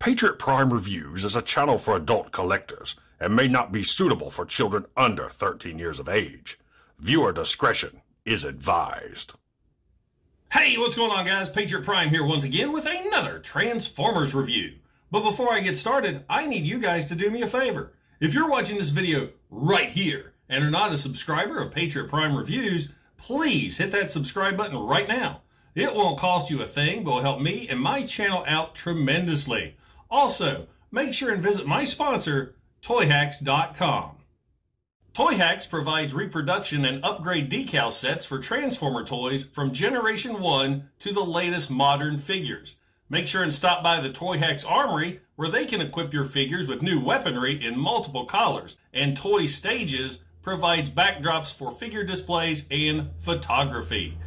Patriot Prime Reviews is a channel for adult collectors and may not be suitable for children under 13 years of age. Viewer discretion is advised. Hey, what's going on, guys? Patriot Prime here once again with another Transformers review. But before I get started, I need you guys to do me a favor. If you're watching this video right here and are not a subscriber of Patriot Prime Reviews, please hit that subscribe button right now. It won't cost you a thing, but will help me and my channel out tremendously. Also, make sure and visit my sponsor, Toyhax.com. Toyhax provides reproduction and upgrade decal sets for Transformer toys from Generation 1 to the latest modern figures. Make sure and stop by the Toyhax Armory, where they can equip your figures with new weaponry in multiple colors, and Toy Stages provides backdrops for figure displays and photography.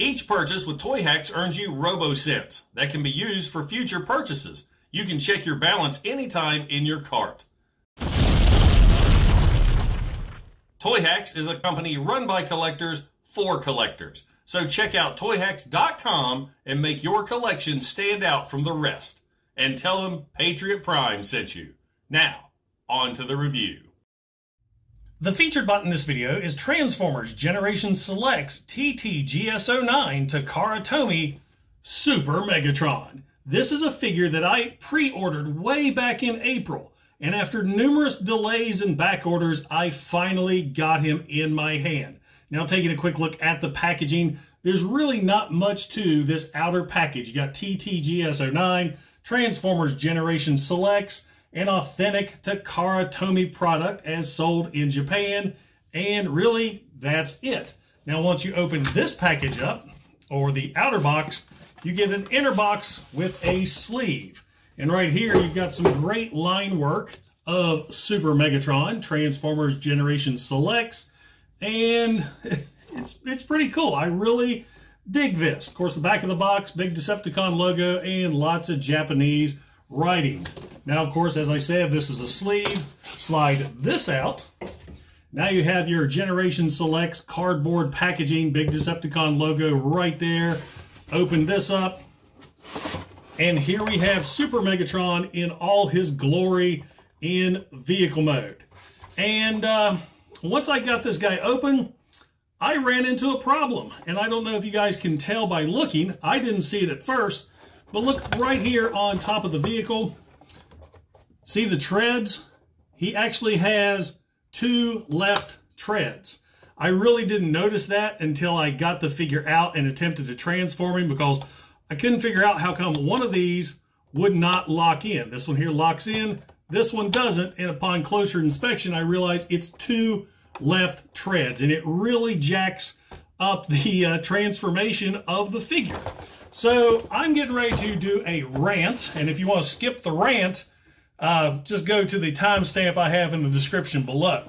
Each purchase with Toyhax earns you RoboSense that can be used for future purchases. You can check your balance anytime in your cart. Toyhax is a company run by collectors for collectors. So check out Toyhax.com and make your collection stand out from the rest. And tell them Patriot Prime sent you. Now, on to the review. The featured bot in this video is Transformers Generation Selects TTGS09 Takara Tomy Super Megatron. This is a figure that I pre-ordered way back in April, and after numerous delays and back orders, I finally got him in my hand. Now, taking a quick look at the packaging, there's really not much to this outer package. You got TTGS09, Transformers Generation Selects, an authentic Takara Tomy product as sold in Japan, and really, that's it. Now, once you open this package up, or the outer box, you get an inner box with a sleeve. And right here, you've got some great line work of Super Megatron, Transformers Generation Selects, and it's pretty cool. I really dig this. Of course, the back of the box, big Decepticon logo, and lots of Japanese writing. Now, of course, as I said, this is a sleeve. Slide this out. Now you have your Generation Selects cardboard packaging, big Decepticon logo right there. Open this up. And here we have Super Megatron in all his glory in vehicle mode. And once I got this guy open, I ran into a problem. And I don't know if you guys can tell by looking. I didn't see it at first. But look right here on top of the vehicle. See the treads? He actually has two left treads. I really didn't notice that until I got the figure out and attempted to transform him, because I couldn't figure out how come one of these would not lock in. This one here locks in, this one doesn't, and upon closer inspection, I realized it's two left treads, and it really jacks up the transformation of the figure. So I'm getting ready to do a rant, and if you want to skip the rant, just go to the timestamp I have in the description below.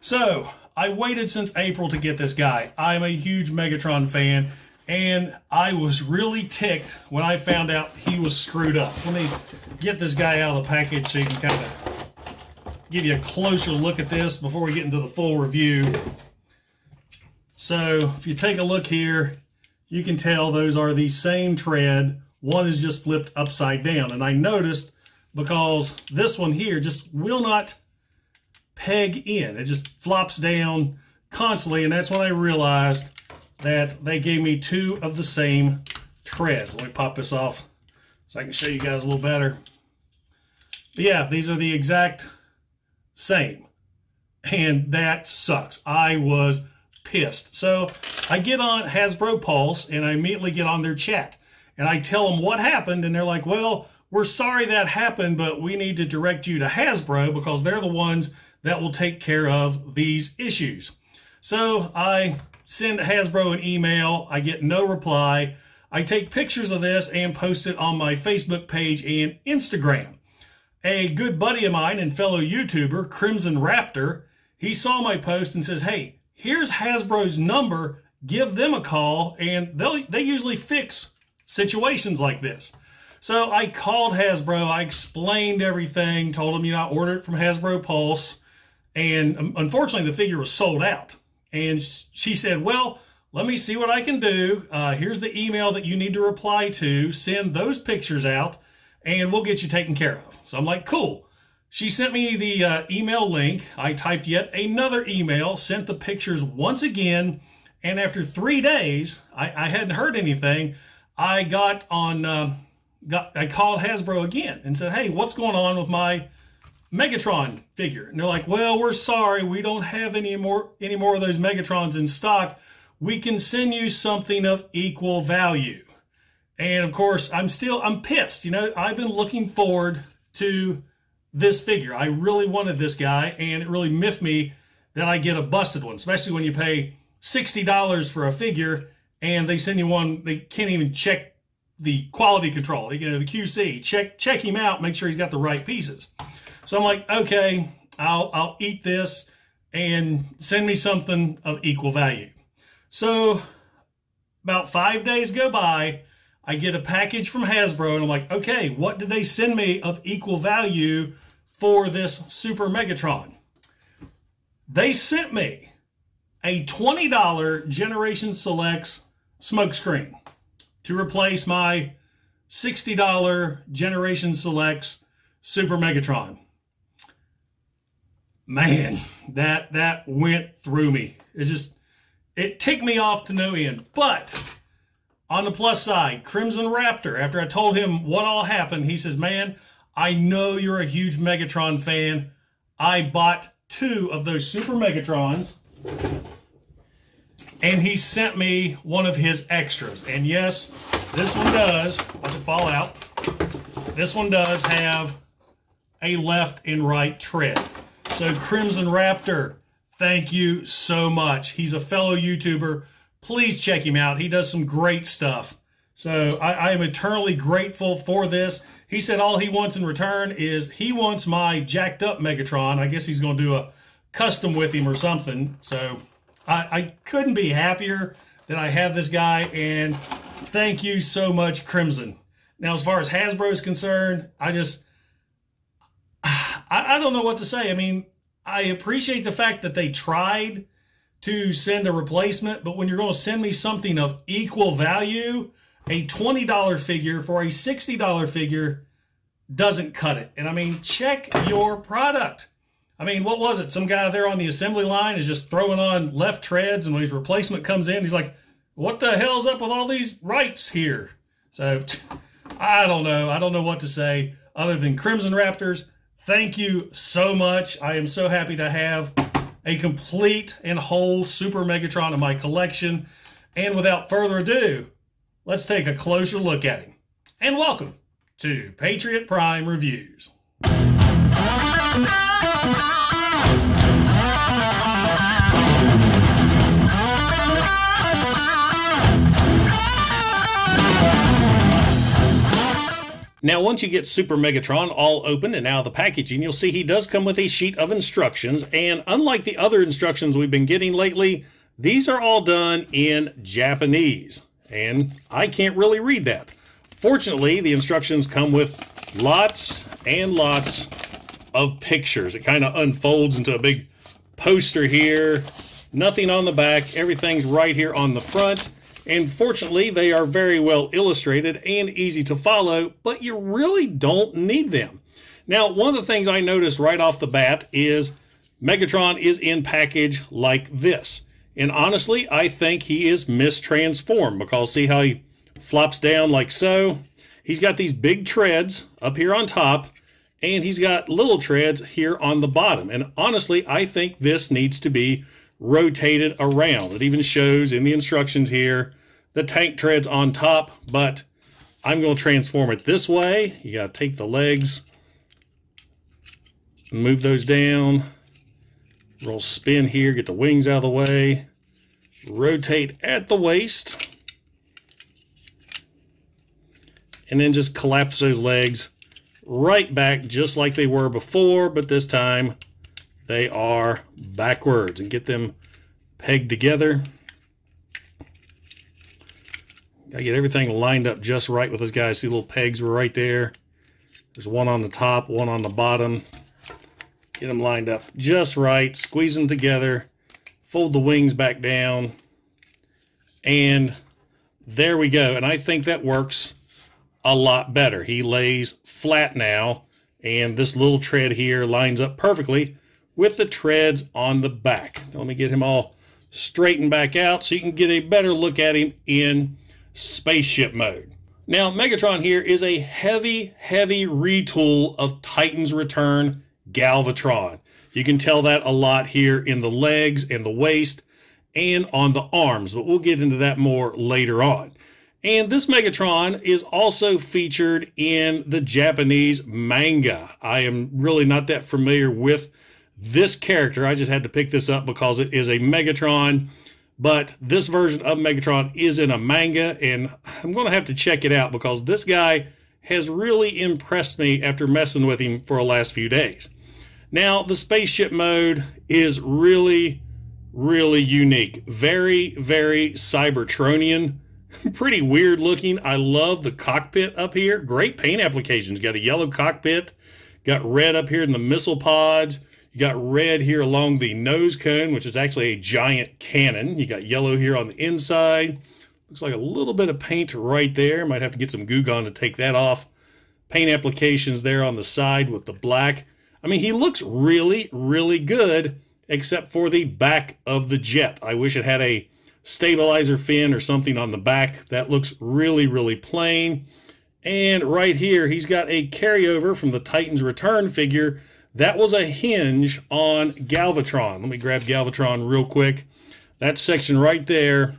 So I waited since April to get this guy. I'm a huge Megatron fan, and I was really ticked when I found out he was screwed up. Let me get this guy out of the package so you can kind of give you a closer look at this before we get into the full review. So if you take a look here, you can tell those are the same tread. One is just flipped upside down. And I noticed because this one here just will not peg in. It just flops down constantly. And that's when I realized that they gave me two of the same treads. Let me pop this off so I can show you guys a little better. But yeah, these are the exact same. And that sucks. I was pissed. So I get on Hasbro Pulse and I immediately get on their chat and I tell them what happened, and they're like, well, we're sorry that happened, but we need to direct you to Hasbro because they're the ones that will take care of these issues. So I send Hasbro an email. I get no reply. I take pictures of this and post it on my Facebook page and Instagram. A good buddy of mine and fellow YouTuber, Crimson Raptor, he saw my post and says, hey, here's Hasbro's number, give them a call, and they usually fix situations like this. So I called Hasbro, I explained everything, told them, you know, I ordered it from Hasbro Pulse, and unfortunately the figure was sold out. And she said, well, let me see what I can do. Here's the email that you need to reply to, send those pictures out, and we'll get you taken care of. So I'm like, cool. She sent me the email link. I typed yet another email, sent the pictures once again, and after 3 days, I hadn't heard anything. I got on, I called Hasbro again and said, hey, what's going on with my Megatron figure? And they're like, well, we're sorry, we don't have any more of those Megatrons in stock. We can send you something of equal value. And of course, I'm pissed. You know, I've been looking forward to this figure. I really wanted this guy, and it really miffed me that I get a busted one, especially when you pay $60 for a figure and they send you one, they can't even check the quality control, you know, the QC, check him out, make sure he's got the right pieces. So I'm like, okay, I'll eat this, and send me something of equal value. So about 5 days go by, I get a package from Hasbro, and I'm like, okay, what did they send me of equal value for this Super Megatron? They sent me a $20 Generation Selects Smokescreen to replace my $60 Generation Selects Super Megatron. Man, that went through me. It's just, it ticked me off to no end. But on the plus side, Crimson Raptor, after I told him what all happened, he says, man, I know you're a huge Megatron fan. I bought 2 of those Super Megatrons, and he sent me one of his extras. And yes, this one does, watch it fall out, this one does have a left and right tread. So Crimson Raptor, thank you so much. He's a fellow YouTuber. Please check him out. He does some great stuff. So I am eternally grateful for this. He said all he wants in return is he wants my jacked up Megatron. I guess he's going to do a custom with him or something. So I couldn't be happier that I have this guy. And thank you so much, Crimson. Now, as far as Hasbro is concerned, I don't know what to say. I mean, I appreciate the fact that they tried to send a replacement, but when you're going to send me something of equal value, a $20 figure for a $60 figure doesn't cut it. And I mean, check your product. I mean, what was it? Some guy there on the assembly line is just throwing on left treads, and when his replacement comes in, he's like, what the hell's up with all these rights here? So I don't know. I don't know what to say other than Crimson Raptors, thank you so much. I am so happy to have a complete and whole Super Megatron in my collection. And without further ado, let's take a closer look at him. And welcome to Patriot Prime Reviews. Now, once you get Super Megatron all open and out of the packaging, you'll see he does come with a sheet of instructions. And unlike the other instructions we've been getting lately, these are all done in Japanese. And I can't really read that. Fortunately, the instructions come with lots and lots of pictures. It kind of unfolds into a big poster here. Nothing on the back. Everything's right here on the front. And fortunately, they are very well illustrated and easy to follow, but you really don't need them. Now, one of the things I noticed right off the bat is Megatron is in package like this. And honestly, I think he is mistransformed, because see how he flops down like so? He's got these big treads up here on top, and he's got little treads here on the bottom. And honestly, I think this needs to be rotated around. It even shows in the instructions here the tank treads on top, but I'm going to transform it this way. You got to take the legs, move those down, roll spin here, get the wings out of the way, rotate at the waist, and then just collapse those legs right back just like they were before, but this time they are backwards, and get them pegged together. Gotta get everything lined up just right with this guy. See, little pegs were right there. There's one on the top, one on the bottom. Get them lined up just right, squeeze them together, fold the wings back down, and there we go. And I think that works a lot better. He lays flat now, and this little tread here lines up perfectly with the treads on the back. Now, let me get him all straightened back out so you can get a better look at him in spaceship mode. Now, Megatron here is a heavy, heavy retool of Titans Return Galvatron. You can tell that a lot here in the legs and the waist and on the arms, but we'll get into that more later on. And this Megatron is also featured in the Japanese manga. I am really not that familiar with this character. I just had to pick this up because it is a Megatron. But this version of Megatron is in a manga, and I'm going to have to check it out because this guy has really impressed me after messing with him for the last few days. Now, the spaceship mode is really, really unique. Very, very Cybertronian. Pretty weird looking. I love the cockpit up here. Great paint applications. Got a yellow cockpit. Got red up here in the missile pods. You got red here along the nose cone, which is actually a giant cannon. You got yellow here on the inside. Looks like a little bit of paint right there. Might have to get some Goo Gone to take that off. Paint applications there on the side with the black. I mean, he looks really, really good, except for the back of the jet. I wish it had a stabilizer fin or something on the back. That looks really, really plain. And right here, he's got a carryover from the Titans Return figure. That was a hinge on Galvatron. Let me grab Galvatron real quick. That section right there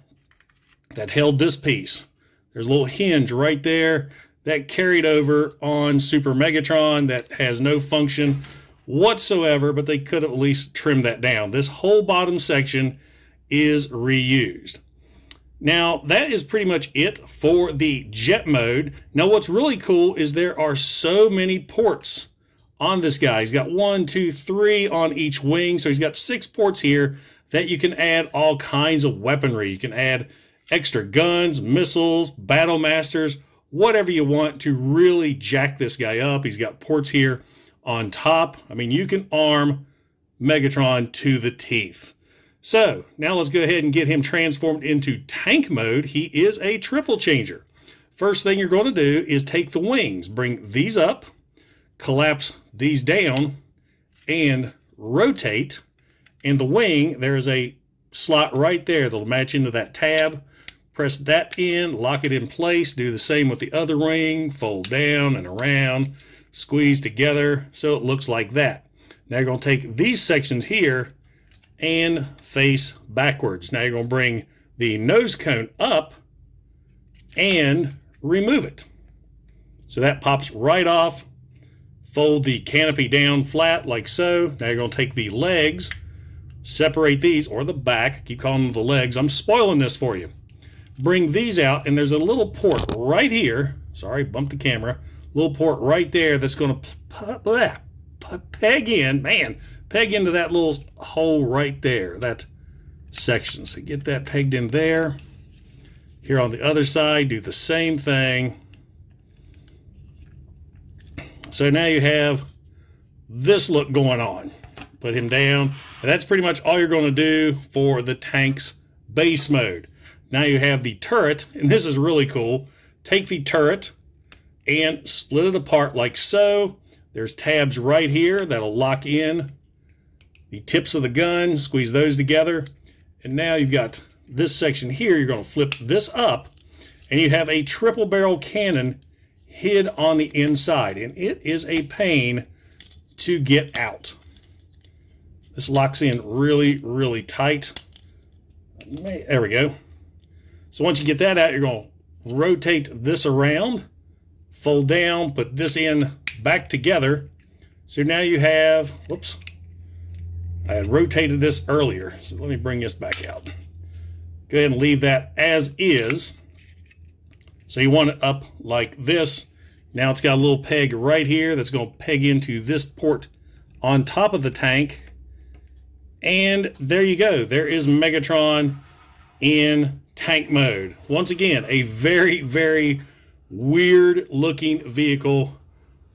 that held this piece. There's a little hinge right there that carried over on Super Megatron that has no function whatsoever, but they could at least trim that down. This whole bottom section is reused. Now, that is pretty much it for the jet mode. Now, what's really cool is there are so many ports on this guy. He's got 1, 2, 3 on each wing. So he's got 6 ports here that you can add all kinds of weaponry. You can add extra guns, missiles, Battle Masters, whatever you want to really jack this guy up. He's got ports here on top. I mean, you can arm Megatron to the teeth. So now let's go ahead and get him transformed into tank mode. He is a triple changer. First thing you're going to do is take the wings, bring these up, collapse these down and rotate, and the wing, there is a slot right there that'll match into that tab. Press that in, lock it in place, do the same with the other wing, fold down and around, squeeze together so it looks like that. Now you're going to take these sections here and face backwards. Now you're going to bring the nose cone up and remove it. So that pops right off. Fold the canopy down flat like so. Now you're going to take the legs, separate these, or the back. Keep calling them the legs. I'm spoiling this for you. Bring these out, and there's a little port right here. Sorry, bumped the camera. Little port right there that's going to peg in. Man, peg into that little hole right there, that section. So get that pegged in there. Here on the other side, do the same thing. So now you have this look going on. Put him down. And that's pretty much all you're going to do for the tank's base mode. Now you have the turret, and this is really cool. Take the turret and split it apart like so. There's tabs right here that'll lock in the tips of the gun. Squeeze those together. And now you've got this section here. You're going to flip this up, and you have a triple barrel cannon hid on the inside, and it is a pain to get out. This locks in really, really tight. There we go. So once you get that out, you're going to rotate this around, fold down, put this in back together. So now you have, whoops, I had rotated this earlier, so let me bring this back out. Go ahead and leave that as is. So you want it up like this. Now it's got a little peg right here that's going to peg into this port on top of the tank. And there you go. There is Megatron in tank mode. Once again, a very, very weird looking vehicle,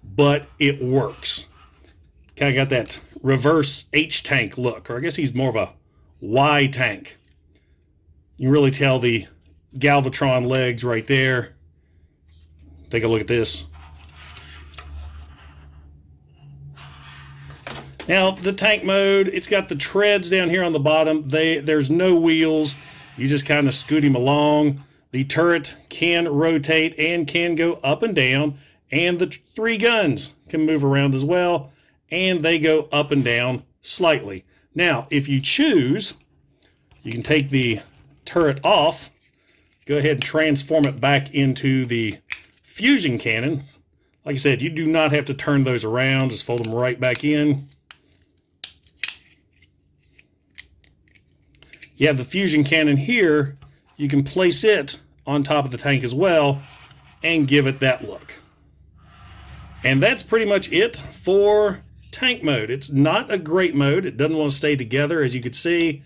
but it works. Kind of got that reverse H-tank look, or I guess he's more of a Y-tank. You can really tell the Galvatron legs right there. Take a look at this. Now, the tank mode, it's got the treads down here on the bottom. There's no wheels. You just kind of scoot him along. The turret can rotate and can go up and down. And the three guns can move around as well. And they go up and down slightly. Now, if you choose, you can take the turret off. Go ahead and transform it back into the fusion cannon. Like I said, you do not have to turn those around. Just fold them right back in. You have the fusion cannon here. You can place it on top of the tank as well and give it that look. And that's pretty much it for tank mode. It's not a great mode. It doesn't want to stay together, as you can see,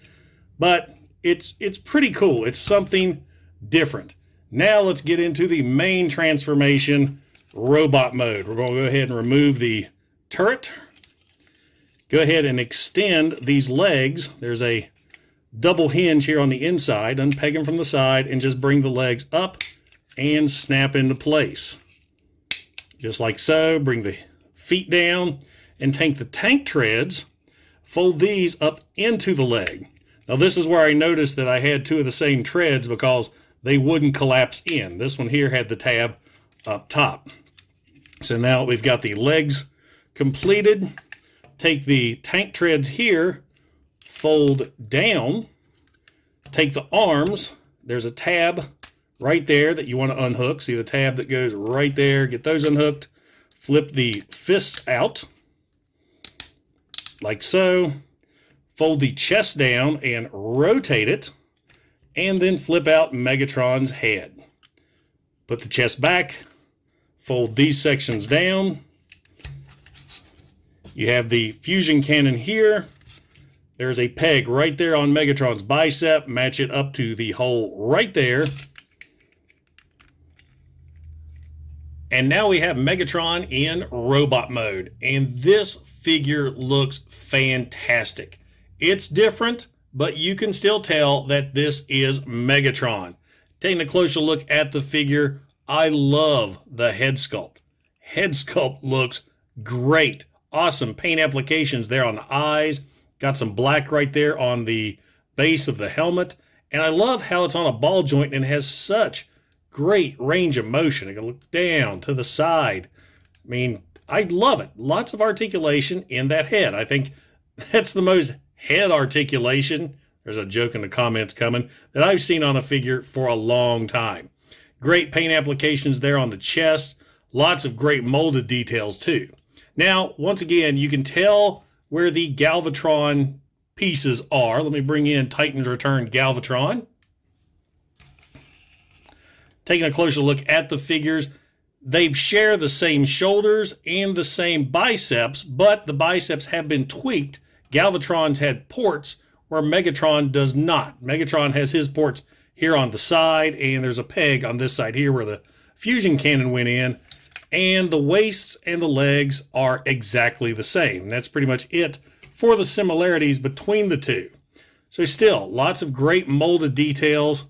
but it's pretty cool. It's something different. Now let's get into the main transformation, robot mode. We're going to go ahead and remove the turret. Go ahead and extend these legs. There's a double hinge here on the inside. Unpeg them from the side and just bring the legs up and snap into place. Just like so. Bring the feet down and take the tank treads. Fold these up into the leg. Now this is where I noticed that I had two of the same treads because they wouldn't collapse in. This one here had the tab up top. So now we've got the legs completed. Take the tank treads here, fold down, take the arms. There's a tab right there that you want to unhook. See the tab that goes right there? Get those unhooked. Flip the fists out like so. Fold the chest down and rotate it, and then flip out Megatron's head. Put the chest back, fold these sections down. You have the fusion cannon here. There's a peg right there on Megatron's bicep. Match it up to the hole right there. And now we have Megatron in robot mode. And this figure looks fantastic. It's different, but you can still tell that this is Megatron. Taking a closer look at the figure, I love the head sculpt. Head sculpt looks great. Awesome paint applications there on the eyes. Got some black right there on the base of the helmet. And I love how it's on a ball joint and has such great range of motion. I can look down to the side. I mean, I love it. Lots of articulation in that head. I think that's the most head articulation, there's a joke in the comments coming, that I've seen on a figure for a long time. Great paint applications there on the chest. Lots of great molded details too. Now, once again, you can tell where the Galvatron pieces are. Let me bring in Titans Return Galvatron. Taking a closer look at the figures, they share the same shoulders and the same biceps, but the biceps have been tweaked. Galvatron's had ports where Megatron does not. Megatron has his ports here on the side, and there's a peg on this side here where the fusion cannon went in, and the waists and the legs are exactly the same. And that's pretty much it for the similarities between the two. So still, lots of great molded details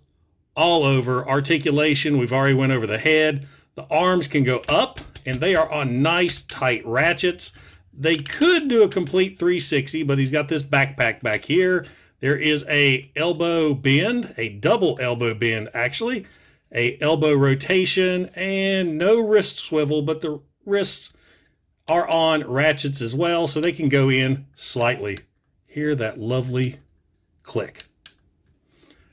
all over. Articulation, we've already went over the head. The arms can go up, and they are on nice, tight ratchets. They could do a complete 360, but he's got this backpack back here. There is a elbow bend, a double elbow bend, actually. A elbow rotation, and no wrist swivel, but the wrists are on ratchets as well, so they can go in slightly. Hear that lovely click.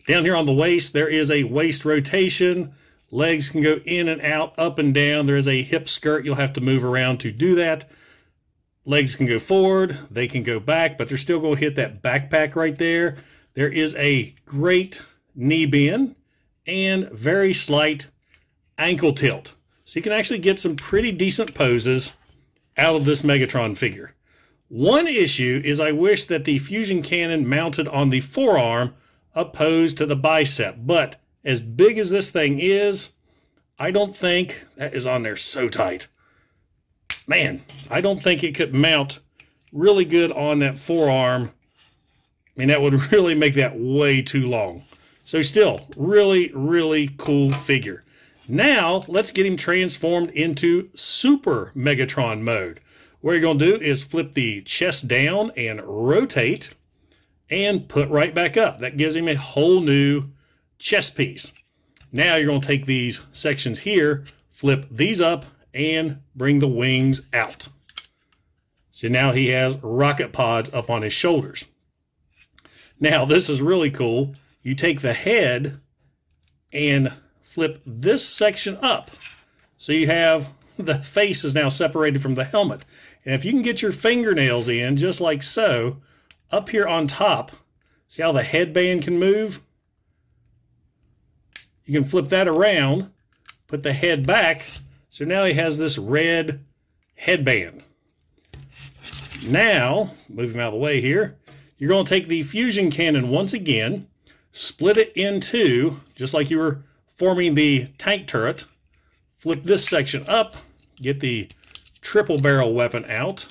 Down here on the waist, there is a waist rotation. Legs can go in and out, up and down. There is a hip skirt. You'll have to move around to do that. Legs can go forward, they can go back, but they're still going to hit that backpack right there. There is a great knee bend and very slight ankle tilt. So you can actually get some pretty decent poses out of this Megatron figure. One issue is I wish that the fusion cannon mounted on the forearm opposed to the bicep, but as big as this thing is, I don't think that is on there so tight. Man, I don't think it could mount really good on that forearm. I mean, that would really make that way too long. So still, really, really cool figure. Now, let's get him transformed into Super Megatron mode. What you're going to do is flip the chest down and rotate and put right back up. That gives him a whole new chest piece. Now you're going to take these sections here, flip these up, and bring the wings out. So now he has rocket pods up on his shoulders. Now, this is really cool. You take the head and flip this section up. So you have the face is now separated from the helmet. And if you can get your fingernails in, just like so, up here on top, see how the headband can move? You can flip that around, put the head back. So now he has this red headband. Now, move him out of the way here, you're going to take the fusion cannon once again, split it in two, just like you were forming the tank turret, flip this section up, get the triple barrel weapon out.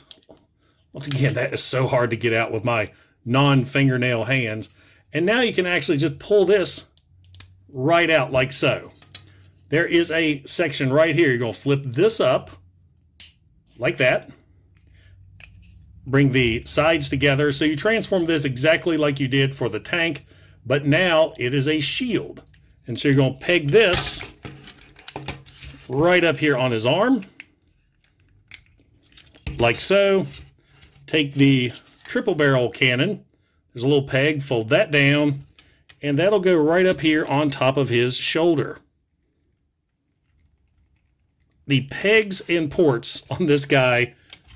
Once again, that is so hard to get out with my non-fingernail hands. And now you can actually just pull this right out like so. There is a section right here. You're going to flip this up like that. Bring the sides together. So you transform this exactly like you did for the tank, but now it is a shield. And so you're going to peg this right up here on his arm, like so. Take the triple barrel cannon, there's a little peg, fold that down, and that'll go right up here on top of his shoulder. The pegs and ports on this guy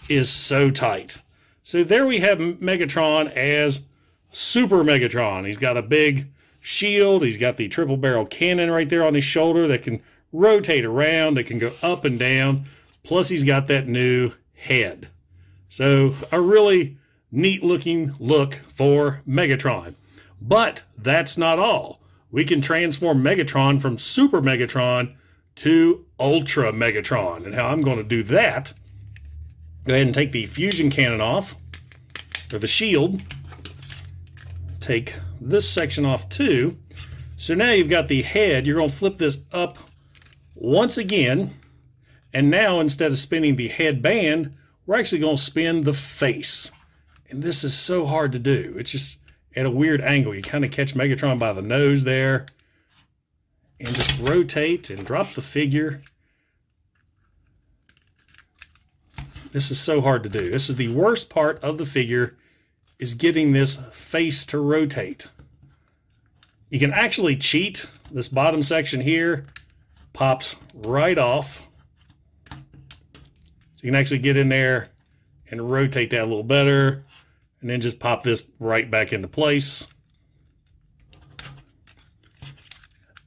is so tight. So there we have Megatron as Super Megatron. He's got a big shield, he's got the triple barrel cannon right there on his shoulder that can rotate around, that can go up and down, plus he's got that new head. So a really neat looking look for Megatron. But that's not all. We can transform Megatron from Super Megatron to Ultra Megatron. And how I'm going to do that, go ahead and take the fusion cannon off, or the shield. Take this section off too. So now you've got the head. You're going to flip this up once again. And now instead of spinning the headband, we're actually going to spin the face. And this is so hard to do. It's just at a weird angle. You kind of catch Megatron by the nose there. And just rotate and drop the figure. This is so hard to do. This is the worst part of the figure, is getting this face to rotate. You can actually cheat. This bottom section here pops right off. So you can actually get in there and rotate that a little better and then just pop this right back into place.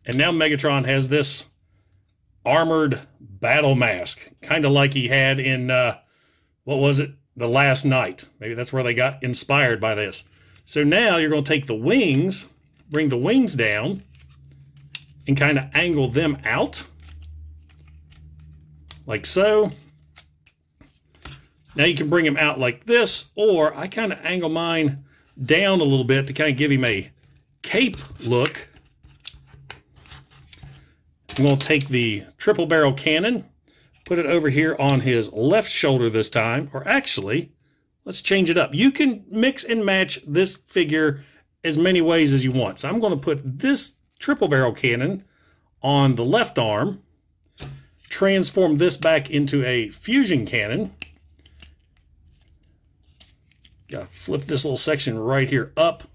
And now Megatron has this armored battle mask, kind of like he had in, what was it? The Last Knight. Maybe that's where they got inspired by this. So now you're going to take the wings, bring the wings down and kind of angle them out like so. Now you can bring him out like this, or I kind of angle mine down a little bit to kind of give him a cape look. I'm going to take the triple barrel cannon, put it over here on his left shoulder this time, or actually, let's change it up. You can mix and match this figure as many ways as you want. So I'm going to put this triple barrel cannon on the left arm, transform this back into a fusion cannon. Gotta flip this little section right here up.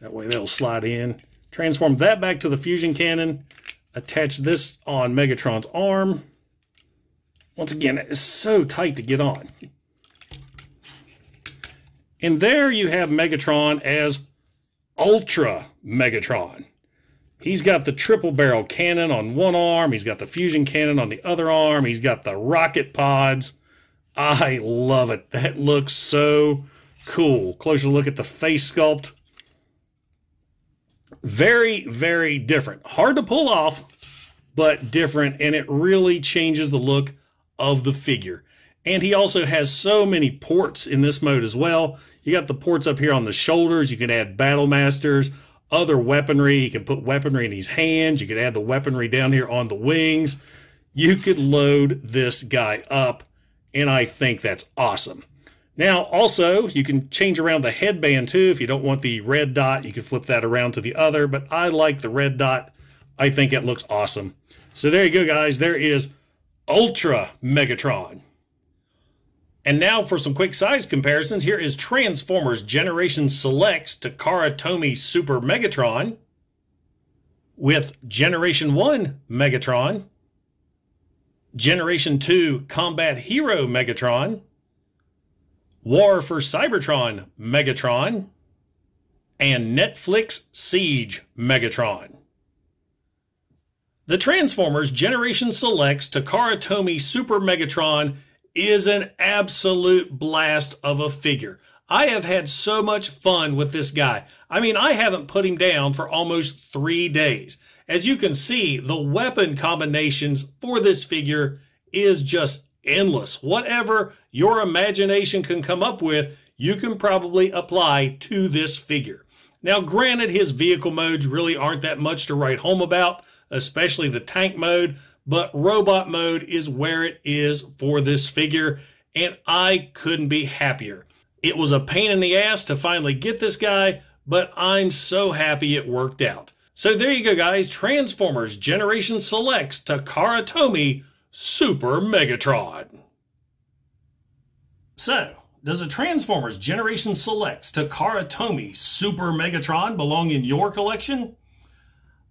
That way that'll slide in. Transform that back to the fusion cannon. Attach this on Megatron's arm. Once again, it's so tight to get on. And there you have Megatron as Ultra Megatron. He's got the triple barrel cannon on one arm. He's got the fusion cannon on the other arm. He's got the rocket pods. I love it. That looks so cool. Closer look at the face sculpt. Very, very different. Hard to pull off, but different, and it really changes the look of the figure. And he also has so many ports in this mode as well. You got the ports up here on the shoulders. You can add Battle Masters, other weaponry. He can put weaponry in his hands. You could add the weaponry down here on the wings. You could load this guy up, and I think that's awesome. Now, also, you can change around the headband, too. If you don't want the red dot, you can flip that around to the other, but I like the red dot. I think it looks awesome. So there you go, guys. There is Ultra Megatron. And now for some quick size comparisons. Here is Transformers Generation Selects Takara Tomy Super Megatron with Generation 1 Megatron, Generation 2 Combat Hero Megatron, War for Cybertron Megatron, and Netflix Siege Megatron. The Transformers Generation Selects Takara Tomy Super Megatron is an absolute blast of a figure. I have had so much fun with this guy. I mean, I haven't put him down for almost 3 days. As you can see, the weapon combinations for this figure is just endless. Whatever your imagination can come up with, you can probably apply to this figure. Now, granted, his vehicle modes really aren't that much to write home about, especially the tank mode, but robot mode is where it is for this figure, and I couldn't be happier. It was a pain in the ass to finally get this guy, but I'm so happy it worked out. So there you go, guys. Transformers Generation Selects Takara Tomy Super Megatron. So, does a Transformers Generation Selects Takara Tomy Super Megatron belong in your collection?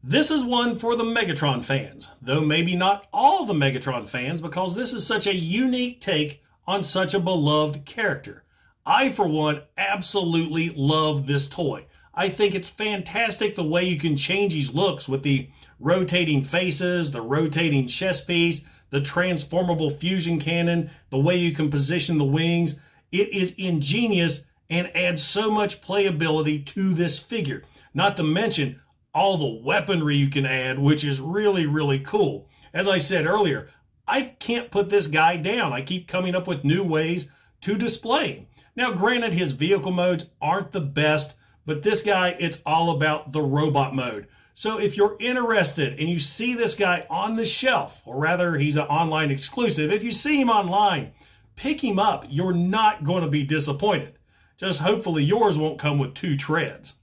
This is one for the Megatron fans, though maybe not all the Megatron fans, because this is such a unique take on such a beloved character. I, for one, absolutely love this toy. I think it's fantastic the way you can change his looks with the rotating faces, the rotating chest piece, the transformable fusion cannon, the way you can position the wings. It is ingenious and adds so much playability to this figure, not to mention all the weaponry you can add, which is really, really cool. As I said earlier, I can't put this guy down. I keep coming up with new ways to display him. Now, granted, his vehicle modes aren't the best, but this guy, it's all about the robot mode. So if you're interested and you see this guy on the shelf, or rather he's an online exclusive, if you see him online, pick him up. You're not going to be disappointed. Just hopefully yours won't come with two treads.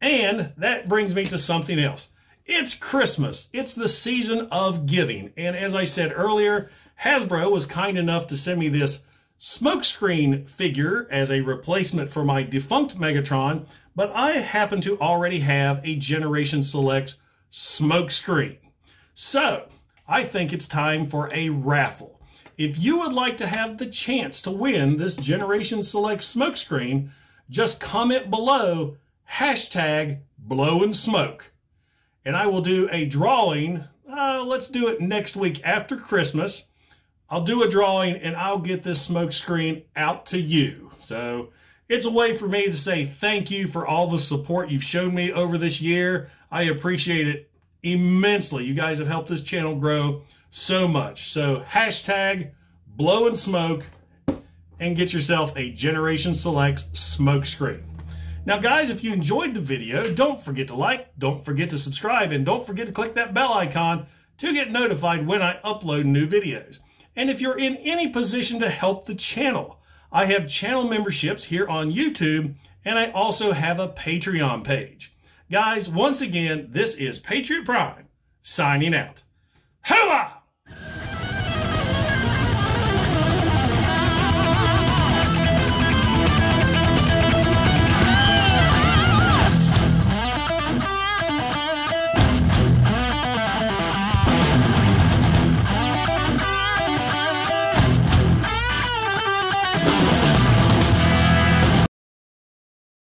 And that brings me to something else. It's Christmas. It's the season of giving. And as I said earlier, Hasbro was kind enough to send me this Smokescreen figure as a replacement for my defunct Megatron, but I happen to already have a Generation Selects Smokescreen. So I think it's time for a raffle. If you would like to have the chance to win this Generation Selects Smokescreen, just comment below #blowin'smoke, and I will do a drawing. Let's do it next week after Christmas. I'll do a drawing and I'll get this Smokescreen out to you. So it's a way for me to say thank you for all the support you've shown me over this year. I appreciate it immensely. You guys have helped this channel grow so much. So #blowin'smoke and get yourself a Generation Selects Smokescreen. Now, guys, if you enjoyed the video, don't forget to like, don't forget to subscribe, and don't forget to click that bell icon to get notified when I upload new videos. And if you're in any position to help the channel, I have channel memberships here on YouTube, and I also have a Patreon page. Guys, once again, this is Patriot Prime signing out. Hooah!